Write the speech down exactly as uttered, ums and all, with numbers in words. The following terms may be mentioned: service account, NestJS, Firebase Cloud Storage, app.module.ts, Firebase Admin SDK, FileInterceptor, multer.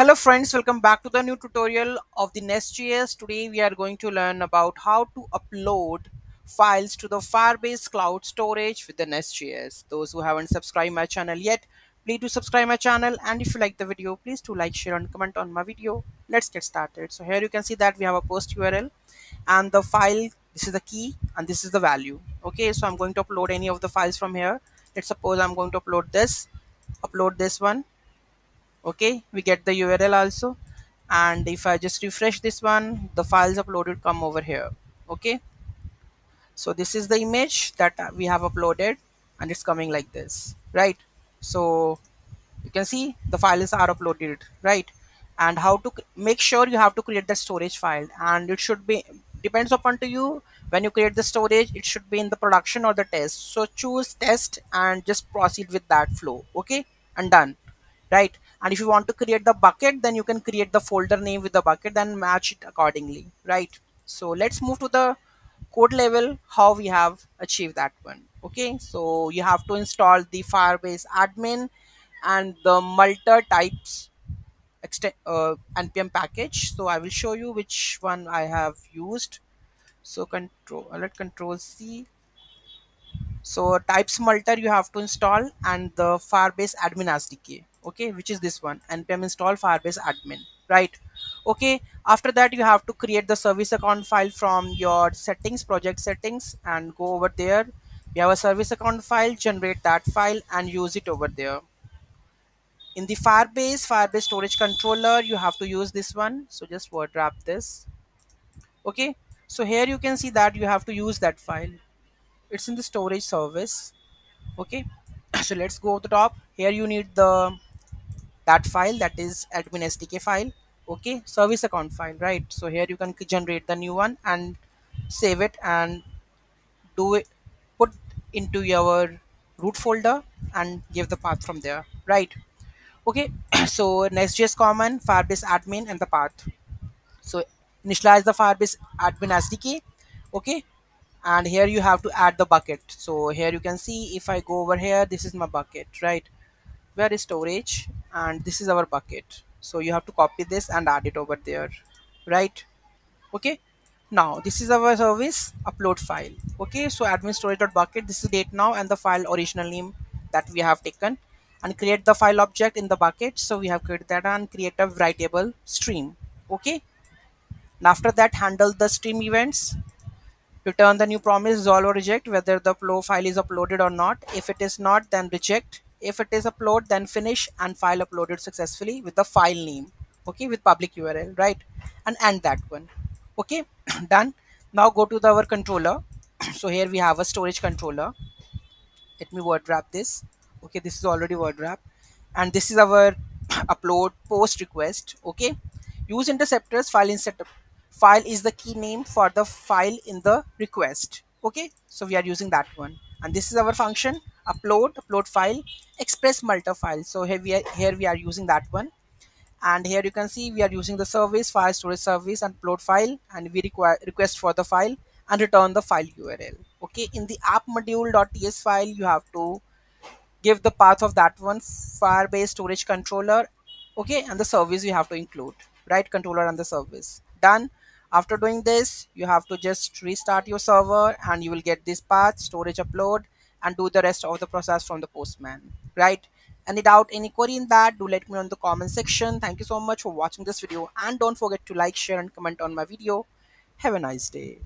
Hello friends, welcome back to the new tutorial of the NestJS. Today we are going to learn about how to upload files to the Firebase Cloud Storage with the NestJS. Those who haven't subscribed my channel yet, please do subscribe my channel, and if you like the video, please do like, share and comment on my video. Let's get started. So here you can see that we have a post U R L and the file. This is the key and this is the value. Okay, so I'm going to upload any of the files from here. Let's suppose I'm going to upload this, upload this one. Okay, we get the U R L also, and if I just refresh this one, the files uploaded come over here. Okay, so this is the image that we have uploaded and it's coming like this, right? So you can see the files are uploaded, right? And how to make sure you have to create the storage file, and it should be depends upon to you when you create the storage, it should be in the production or the test. So choose test and just proceed with that flow. Okay, and done, right? And if you want to create the bucket, then you can create the folder name with the bucket and match it accordingly, right? So let's move to the code level, how we have achieved that one. Okay, so you have to install the Firebase Admin and the multer types uh, npm package. So I will show you which one I have used. So control, let control C. So types multer you have to install, and the Firebase Admin S D K. Okay, which is this one, npm install Firebase Admin, right? Okay, after that you have to create the service account file from your settings, project settings, and go over there. We have a service account file, generate that file and use it over there. In the Firebase, Firebase storage controller, you have to use this one. So just word wrap this. Okay, so here you can see that you have to use that file. It's in the storage service. Okay, so let's go to the top. Here you need the that file, that is admin S D K file. Okay, service account file, right? So here you can generate the new one and save it and do it, put into your root folder and give the path from there, right? Okay, so NestJS common, Firebase Admin and the path. So initialize the Firebase Admin S D K. Okay, and here you have to add the bucket. So here you can see, if I go over here, this is my bucket, right? Where is storage? And this is our bucket. So you have to copy this and add it over there, right? Okay, now this is our service upload file. Okay, so admin storage.bucket, this is date now and the file original name that we have taken, and create the file object in the bucket. So we have created that, and create a writable stream. Okay, and after that handle the stream events, return the new promise, resolve or reject, whether the flow file is uploaded or not. If it is not, then reject. If it is upload, then finish, and file uploaded successfully with the file name. Okay, with public U R L, right? And end that one. Okay, done. Now go to the, our controller. So here we have a storage controller. Let me word wrap this. Okay, this is already word wrap. And this is our upload post request. Okay, use interceptors, file interceptor. File is the key name for the file in the request. Okay, so we are using that one, and this is our function upload upload file express multer file. So here we are, here we are using that one, and here you can see we are using the service file storage service and upload file, and we require request for the file and return the file U R L. Okay, in the app module dot T S file you have to give the path of that one, Firebase storage controller. Okay, and the service we have to include, right? Controller and the service. Done. After doing this, you have to just restart your server and you will get this path, storage upload, and do the rest of the process from the postman, right? Any doubt, any query in that, do let me know in the comment section. Thank you so much for watching this video, and don't forget to like, share and comment on my video. Have a nice day.